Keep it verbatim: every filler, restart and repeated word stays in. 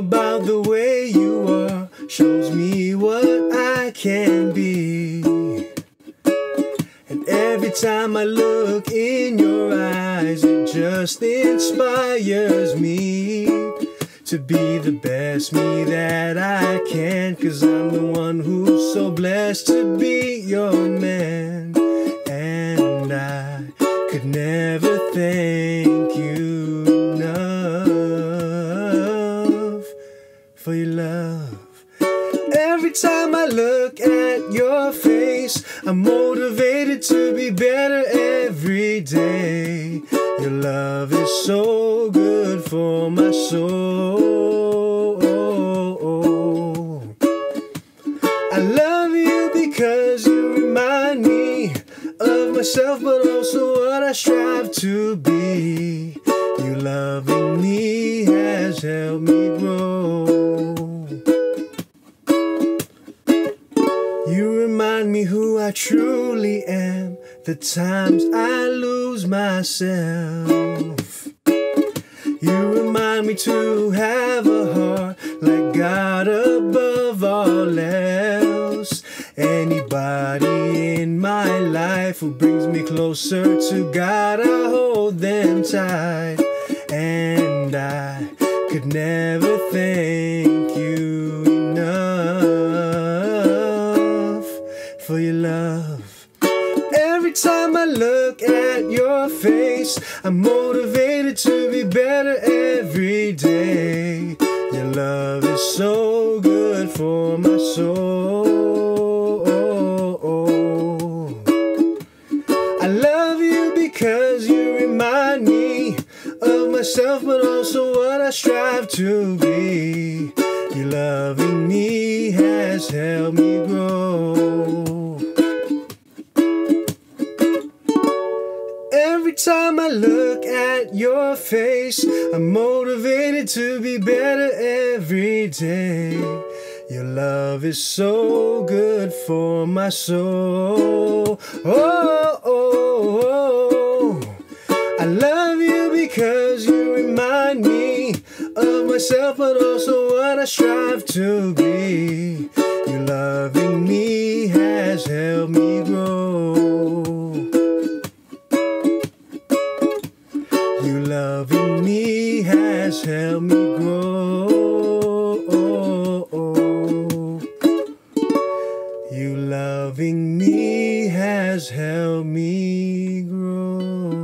about the way you are shows me what I can be. And every time I look in your eyes, it just inspires me to be the best me that I can, 'cause I'm the one who's so blessed to be your man. And I could never thank you enough for your love. Every time I look at your face, I'm motivated to be better every day. Your love is so good for my soul. I love you because you remind me of myself, but also what I strive to be. You loving me has helped me grow. You remind me who I truly am, the times I lose myself. You remind me to have a heart like God above all else. Anybody in my life who brings me closer to God, I hold them tight. And I could never thank you enough for your love. Every time I look at your face, I'm motivated to be better every day. Your love is so good for my soul. I love you because you remind me of myself, but also what I strive to be. Your loving me has helped me grow. Every time I look at your face, I'm motivated to be better every day. Your love is so good for my soul. Oh, oh, oh, I love you because you remind me of myself, but also what I strive to be. Your loving me has helped me grow. Your loving me has helped me grow. You loving me has helped me grow.